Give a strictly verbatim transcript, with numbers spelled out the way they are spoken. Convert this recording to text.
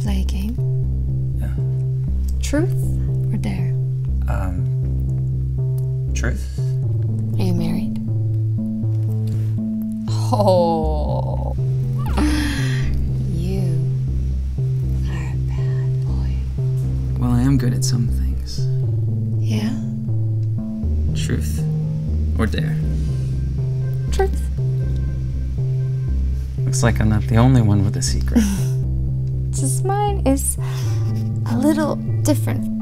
to play a game? Yeah. Truth or dare? Um, truth. Are you married? Oh, you are a bad boy. Well, I am good at some things. Yeah? Truth or dare? Truth. Looks like I'm not the only one with a secret. Just mine is a little different.